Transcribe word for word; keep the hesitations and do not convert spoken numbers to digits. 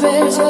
fair.